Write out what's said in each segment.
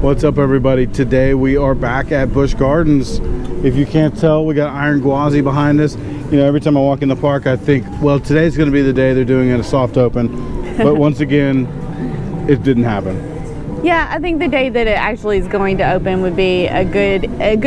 What's up, everybody? Today we are back at Busch Gardens. If you can't tell, we got Iron Gwazi behind us. You know, every time I walk in the park, I think, well, today's going to be the day they're doing it a soft open. But once again, it didn't happen. Yeah, I think the day that it actually is going to open would be a good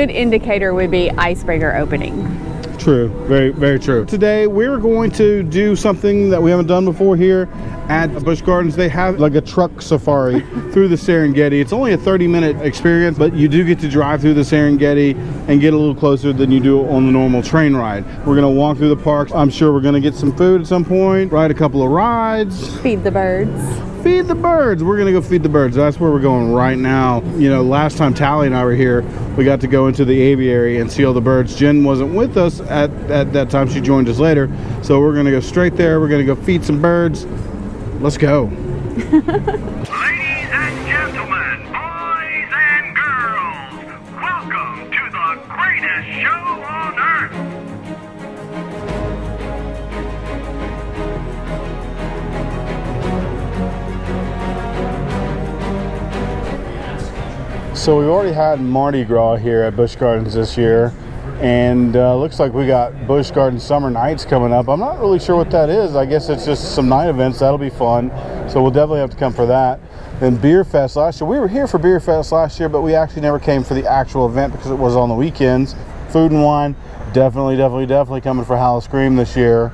indicator would be Icebreaker opening. True, very, very true. Today we're going to do something that we haven't done before here at Busch Gardens. They have like a truck safari through the Serengeti. It's only a 30-minute experience, but you do get to drive through the Serengeti and get a little closer than you do on the normal train ride. We're gonna walk through the parks. I'm sure we're gonna get some food at some point, ride a couple of rides. Feed the birds. Feed the birds. We're gonna go feed the birds. That's where we're going right now. You know, last time Tally and I were here, we got to go into the aviary and see all the birds. Jen wasn't with us at that time. She joined us later. So we're gonna go straight there. We're gonna go feed some birds. Let's go. Ladies and gentlemen, boys and girls, welcome to the greatest show on earth. So we've already had Mardi Gras here at Busch Gardens this year, and looks like we got Busch Gardens Summer Nights coming up. I'm not really sure what that is. I guess it's just some night events. That'll be fun. So we'll definitely have to come for that. Then Beer Fest last year. We were here for Beer Fest last year, but we actually never came for the actual event because it was on the weekends. Food and wine, definitely coming for Howl-O-Scream this year.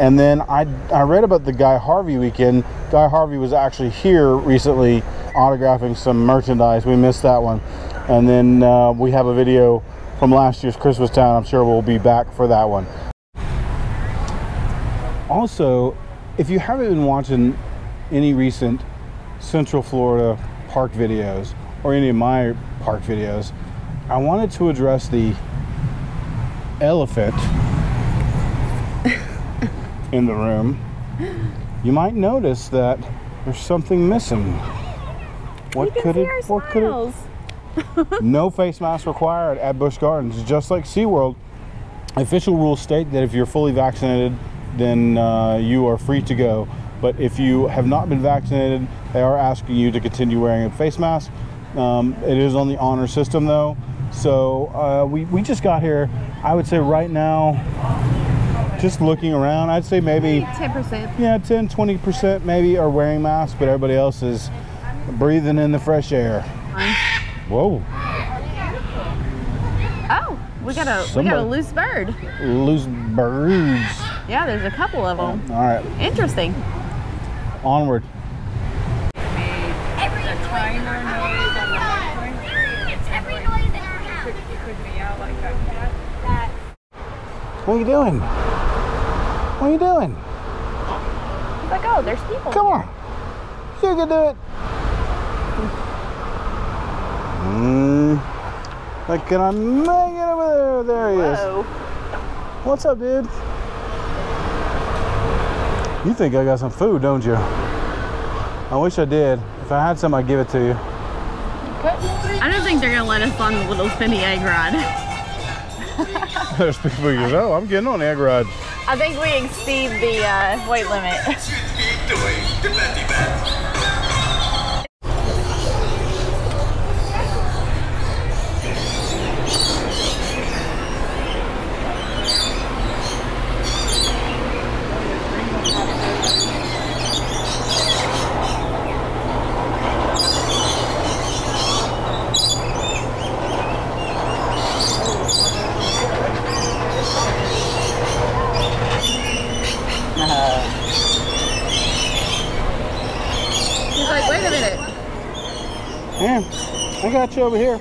And then I read about the Guy Harvey weekend. Guy Harvey was actually here recently autographing some merchandise. We missed that one. And then we have a video from last year's Christmastown. I'm sure we'll be back for that one. Also, if you haven't been watching any recent Central Florida park videos or any of my park videos, I wanted to address the elephant in the room. You might notice that there's something missing. What could it? No face mask required at Busch Gardens. Just like SeaWorld, official rules state that if you're fully vaccinated, then you are free to go. But if you have not been vaccinated, they are asking you to continue wearing a face mask. It is on the honor system though. So we just got here. I would say right now, just looking around, I'd say maybe 10%. Yeah, 10, 20% maybe are wearing masks, but everybody else is breathing in the fresh air. Whoa. Oh, we got a loose bird. Loose birds. Yeah, there's a couple of them. All right. Interesting. Onward. What are you doing? What are you doing? He's like, oh, there's people. Come on. You can do it. Like, can I make it over there? There he is. What's up, dude? You think I got some food, don't you? I wish I did. If I had some, I'd give it to you. I don't think they're going to let us on the little spinny egg ride. There's people who go, oh, I'm getting on the egg ride. I think we exceed the weight limit. I got you over here.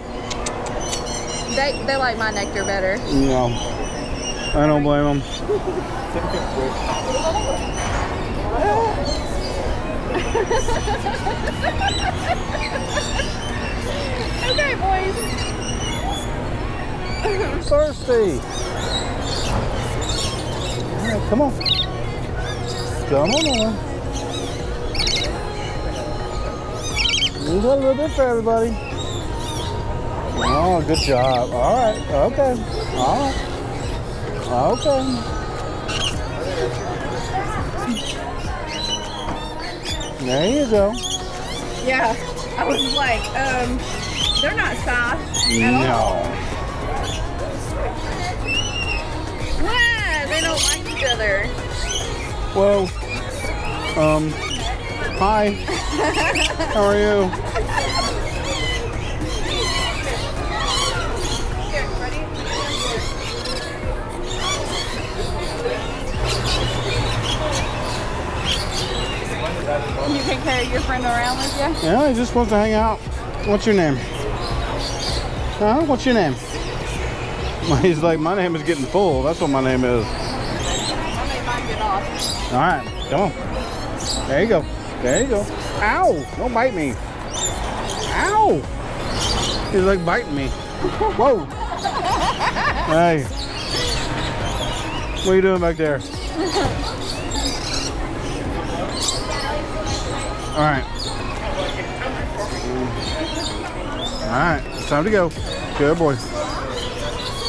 They like my nectar better. No, I don't blame them. Okay, boys. I'm thirsty. All right, come on. Come on. We got a little bit for everybody. Oh, good job. All right. Okay. All right. Okay. There you go. Yeah, I was like, they're not soft at all. Why? They don't like each other. Whoa. Hi. How are you? Here, ready? You can carry your friend around with you? Yeah, he just wants to hang out. What's your name? Huh? What's your name? He's like, my name is getting full. That's what my name is. I made mine get off. All right, come on. There you go. There you go. Ow! Don't bite me. Ow! He's like biting me. Whoa! Hey. What are you doing back there? Alright. Alright, it's time to go. Good boy.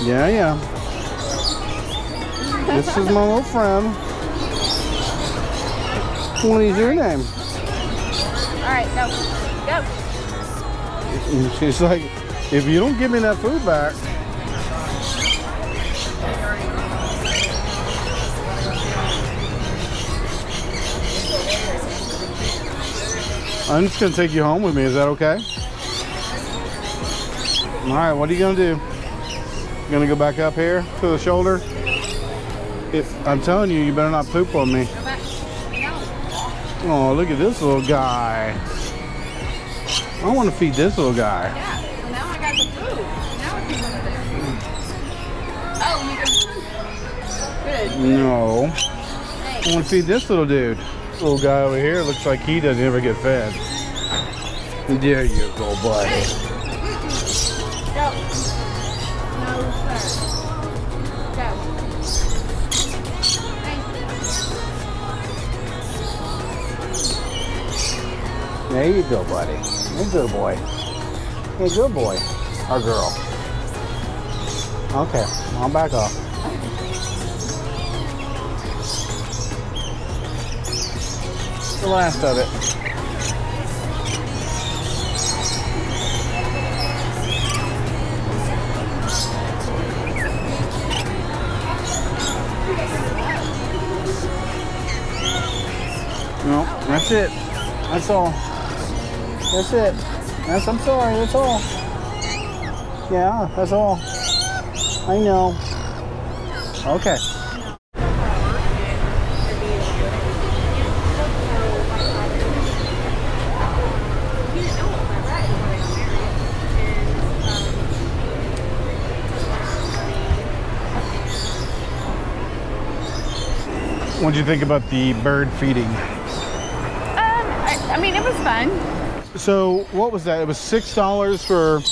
Yeah, yeah. This is my little friend. What is your name? Alright, go. Go. She's like, if you don't give me that food back. I'm just going to take you home with me. Is that okay? Alright, what are you going to do? You're going to go back up here to the shoulder? If I'm telling you, you better not poop on me. Oh, look at this little guy. I want to feed this little guy. Yeah, now I got the food. Now I can over there. Oh, you got food? Good. No. Thanks. I want to feed this little dude. Little guy over here looks like he doesn't ever get fed. There you go, buddy. Hey. Go. No, sir. Go. Nice. There you go, buddy. Hey, good boy. Hey, good boy. Our girl. Okay, I'll back off. The last of it. No, that's it. That's all. That's it. That's, I'm sorry, that's all. Yeah, that's all. I know. Okay. What did you think about the bird feeding? I mean, it was fun. So what was that? It was $6 for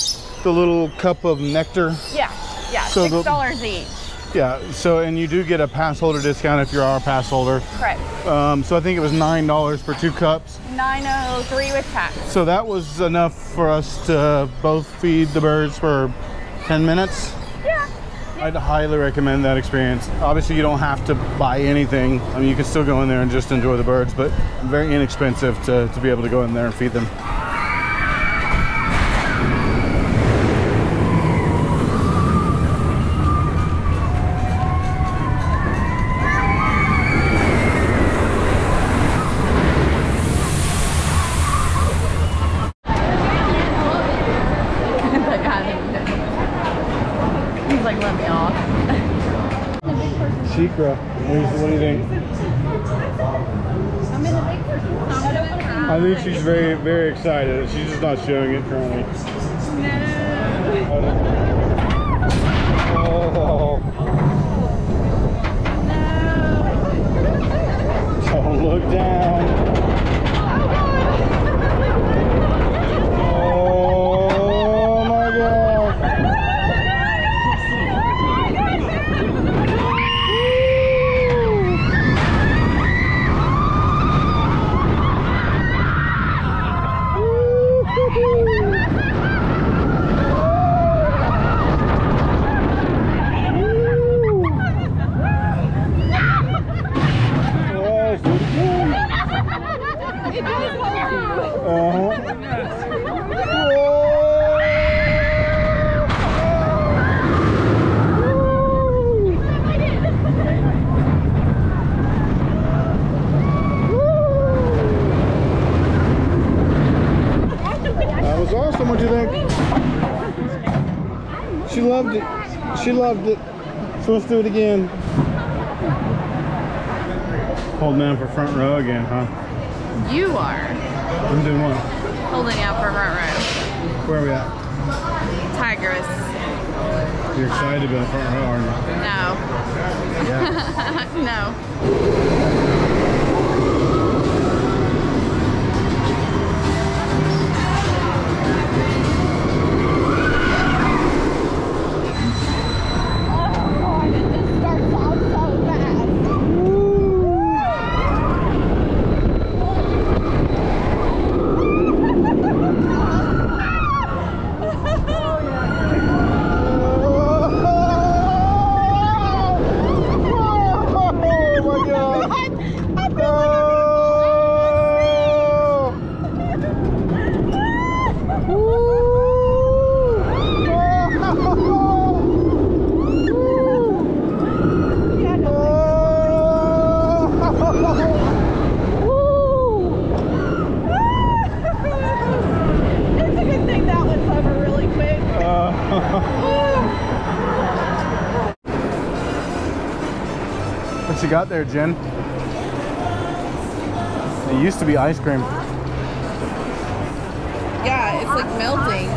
the little cup of nectar? Yeah, yeah, so $6 each. Yeah, so, and you do get a pass holder discount if you're our pass holder. Correct. So I think it was $9 for 2 cups. $9.03 with tax. So that was enough for us to both feed the birds for 10 minutes? Yeah. I'd highly recommend that experience. Obviously, you don't have to buy anything. I mean, you can still go in there and just enjoy the birds, but very inexpensive to be able to go in there and feed them. SheiKra, what do you think? I think she's very, very excited. She's just not showing it currently. No. Oh. Don't look down. was awesome. What do you think? She loved it. She loved it. So let's do it again. Holding out for front row again, huh? You are. I'm doing what? Holding out for front row. Where are we at? Tigris. You're excited about front row, aren't you? No. Yeah. No. What you got there, Jen? It used to be ice cream. Yeah, it's like melting.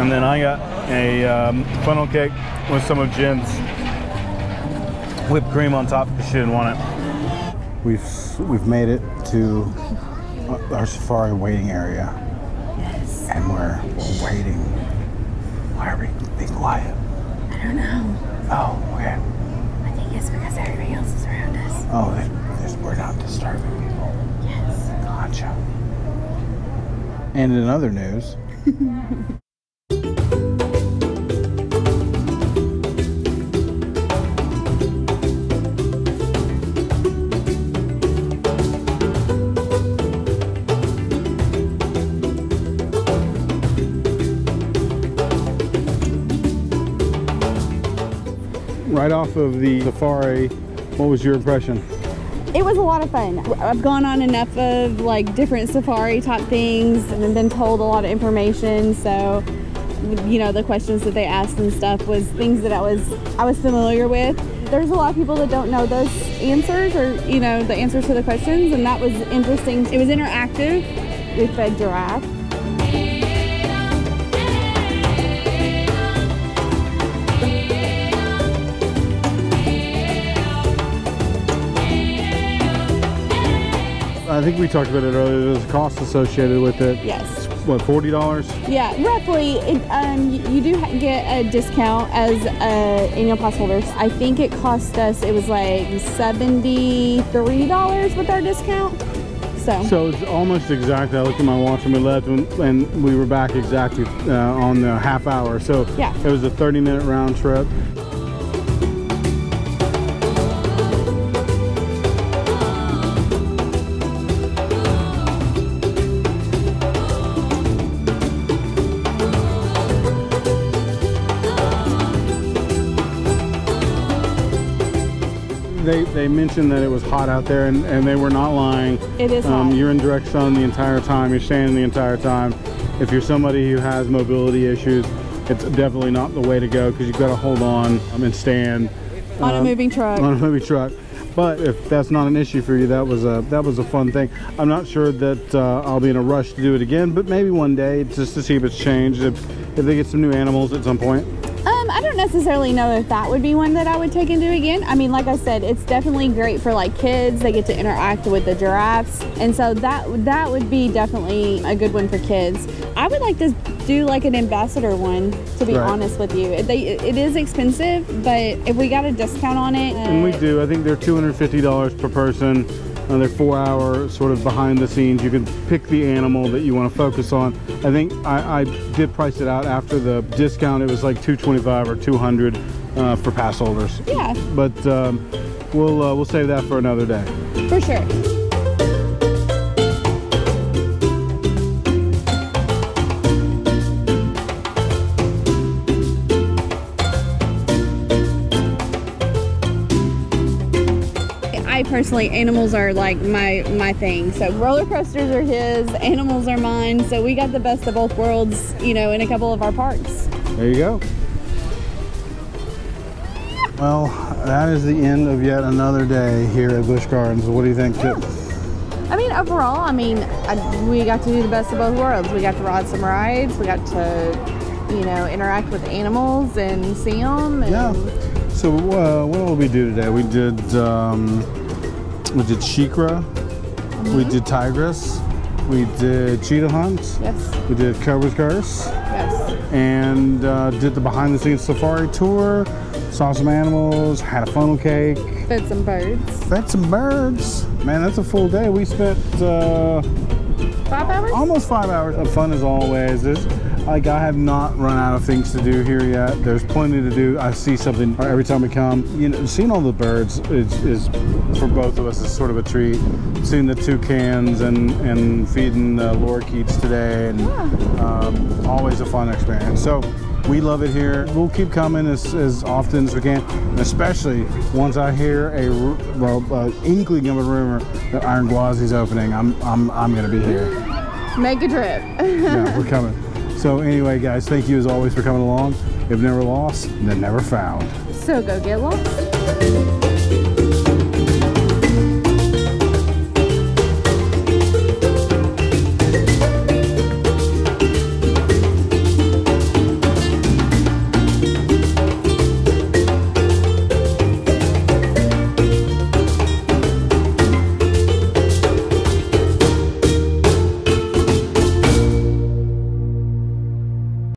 And then I got a funnel cake with some of Jen's whipped cream on top because she didn't want it. We've made it to our safari waiting area. Yes. And we're waiting. Why are we being quiet? I don't know. Oh, okay. I think it's because everybody else is around us. Oh, we're not disturbing people. Yes. Gotcha. And in other news. Right off of the safari, what was your impression? It was a lot of fun. I've gone on enough of like different safari type things and been told a lot of information. So, you know, the questions that they asked and stuff was things that I was familiar with. There's a lot of people that don't know those answers or, you know, the answers to the questions, and that was interesting. It was interactive with a giraffe. I think we talked about it earlier. There's a cost associated with it. Yes. What, $40? Yeah, roughly. You do get a discount as annual pass holders. I think it cost us. It was like $73 with our discount. So it's almost exact. I looked at my watch and we left, and we were back exactly on the half hour. So yeah, it was a 30-minute round trip. They mentioned that it was hot out there, and they were not lying. It is hot. You're in direct sun the entire time. You're standing the entire time. If you're somebody who has mobility issues, it's definitely not the way to go, because you've got to hold on and stand on a moving truck. On a moving truck. But if that's not an issue for you, that was a fun thing. I'm not sure that I'll be in a rush to do it again, but maybe one day, just to see if it's changed. If they get some new animals at some point. I don't necessarily know if that would be one that I would take and do again. I mean, like I said, it's definitely great for like kids. They get to interact with the giraffes, and so that would be definitely a good one for kids. I would like to do like an ambassador one, to be honest with you. It is expensive, but if we got a discount on it, and we do, I think they're $250 per person. They're 4 hour sort of behind the scenes. You can pick the animal that you want to focus on. I think I did price it out after the discount. It was like $225 or $200 for pass holders. Yeah. But we'll save that for another day. For sure. I personally, animals are like my thing. So roller coasters are his, animals are mine. So we got the best of both worlds, you know, in a couple of our parks. There you go. Well, that is the end of yet another day here at Busch Gardens. What do you think, Chip? I mean, overall, we got to do the best of both worlds. We got to ride some rides. We got to, you know, interact with animals and see them. And yeah. So what will we do today? We did SheiKra. Mm-hmm. We did Tigris. We did Cheetah Hunt. Yes. We did Cobra's Curse. Yes. And did the behind-the-scenes safari tour. Saw some animals, had a funnel cake. Fed some birds. Fed some birds. Man, that's a full day. We spent 5 hours? Almost 5 hours of fun as always. Like, I have not run out of things to do here yet. There's plenty to do. I see something every time we come. You know, seeing all the birds is for both of us, is sort of a treat. Seeing the toucans and feeding the lorikeets today, and yeah. Always a fun experience. So we love it here. We'll keep coming as often as we can, especially once I hear an inkling of a rumor that Iron Gwazi is opening. I'm gonna be here. Make a trip. Yeah, we're coming. So anyway, guys, thank you as always for coming along. If never lost, then never found. So go get lost.